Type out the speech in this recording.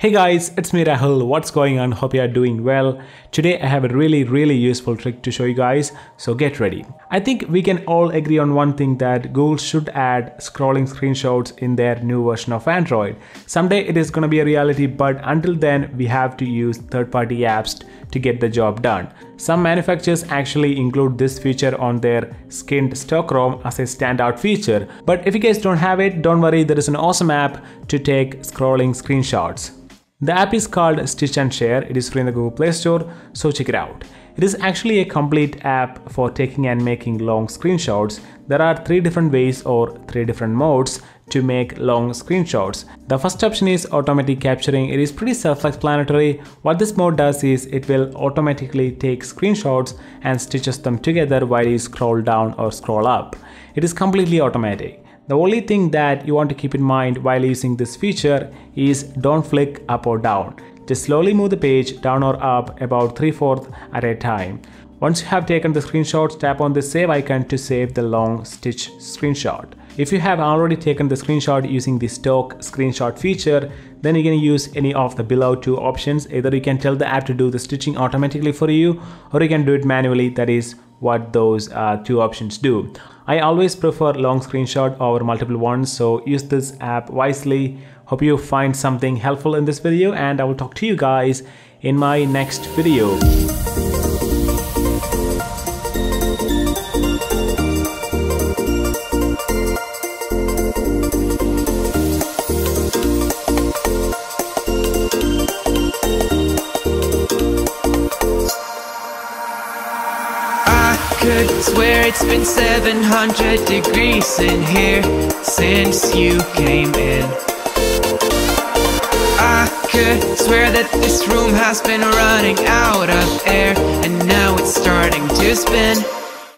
Hey guys, it's me Rahul. What's going on? Hope you are doing well. Today I have a really useful trick to show you guys, so get ready. I think we can all agree on one thing, that Google should add scrolling screenshots in their new version of Android. Someday it is gonna be a reality, but until then we have to use third-party apps to get the job done. Some manufacturers actually include this feature on their skinned stock ROM as a standout feature, but if you guys don't have it, don't worry, there is an awesome app to take scrolling screenshots. The app is called Stitch and Share. It is free in the Google Play Store, so check it out. It is actually a complete app for taking and making long screenshots. There are three different ways or three different modes to make long screenshots. The first option is automatic capturing. It is pretty self-explanatory. What this mode does is it will automatically take screenshots and stitches them together while you scroll down or scroll up. It is completely automatic. The only thing that you want to keep in mind while using this feature is don't flick up or down. Just slowly move the page down or up about 3/4 at a time. Once you have taken the screenshots, tap on the save icon to save the long stitch screenshot. If you have already taken the screenshot using the stock screenshot feature, then you can use any of the below two options. Either you can tell the app to do the stitching automatically for you, or you can do it manually. That is what those two options do. I always prefer long screenshot over multiple ones, so use this app wisely. Hope you find something helpful in this video, and I will talk to you guys in my next video. Could swear it's been 700 degrees in here since you came in. I could swear that this room has been running out of air, and now it's starting to spin.